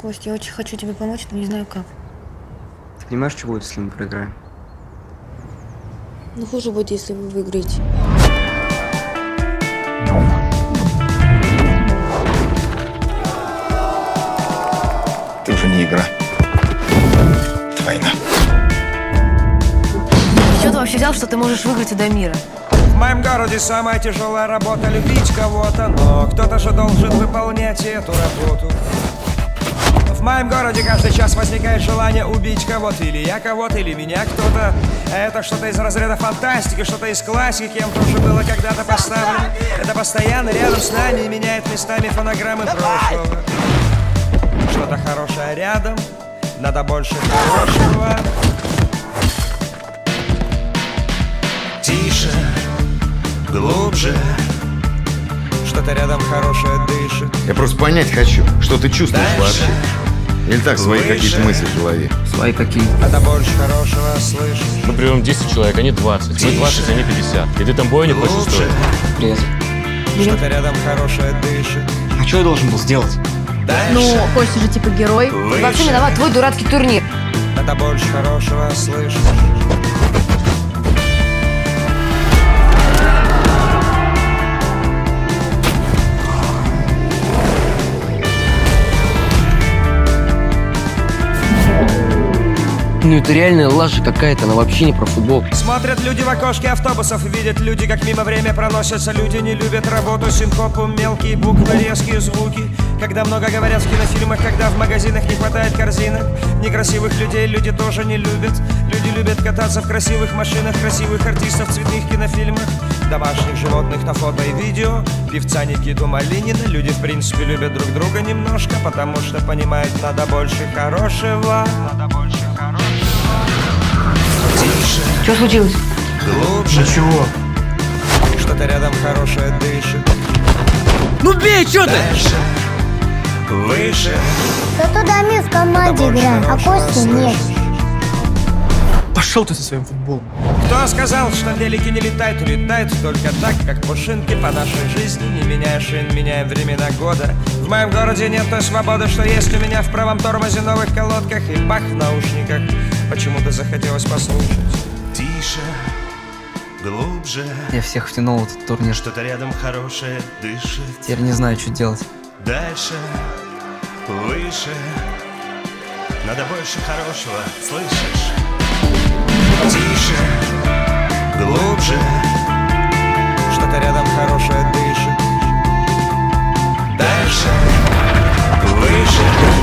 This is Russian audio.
Кость, я очень хочу тебе помочь, но не знаю как. Ты понимаешь, что будет, если мы проиграем? Ну, хуже будет, если вы выиграете. Это уже не игра. Это война. С чего ты вообще взял, что ты можешь выиграть у Дамира? В моем городе самая тяжелая работа — любить кого-то, но кто-то же должен выполнять эту работу. В моем городе каждый час возникает желание убить кого-то, или я кого-то, или меня кто-то. Это что-то из разряда фантастики, что-то из классики, кем тоже было когда-то поставлено. Это постоянно рядом с нами меняет местами фонограммы прошлого. Что-то хорошее рядом, надо больше хорошего. Тише. Глубже. Что-то рядом хорошее дышит. Я просто понять хочу, что ты чувствуешь дальше, вообще. Или так, свои какие-то мысли в голове. Свои какие? Это больше хорошего слышишь. Мы приведем 10 человек, а не 20. Тише. Мы 20, а не 50. И ты там бой не хочешь устроить? Привет. Что-то рядом хорошее дышит. А что я должен был сделать? Дальше. Ну, Костя же типа герой. Вообще виноват твой дурацкий турнир. Это больше хорошего слышишь. Ну это реальная лажа какая-то, она вообще не про футбол. Смотрят люди в окошке автобусов, видят люди, как мимо время проносятся. Люди не любят работу, синкопу, мелкие буквы, резкие звуки. Когда много говорят в кинофильмах, когда в магазинах не хватает корзинок. Некрасивых людей люди тоже не любят. Люди любят кататься в красивых машинах, красивых артистов, цветных кинофильмах. Домашних животных на фото и видео, певца Никиту Малинина. Люди в принципе любят друг друга немножко, потому что понимают, надо больше хорошего. Надо больше хорошего. Что случилось? Глубже. Ничего. Что-то рядом хорошее дышит. Ну бей, что ты? Выше. Зато Дамир в команде играет, а Кости нет. Пошел ты со своим футболом. Кто сказал, что велики не летают? Летают только так, как пушинки по нашей жизни. Не меняя шин, меняем времена года. В моем городе нет той свободы, что есть у меня в правом тормозе, новых колодках и бах в наушниках. Почему-то захотелось послушать. Тише, глубже. Я всех втянул в этот турнир. Что-то рядом хорошее дышит. Теперь не знаю, что делать. Дальше, выше. Надо больше хорошего, слышишь? Тише, глубже. Что-то рядом хорошее дышит. Дальше, выше.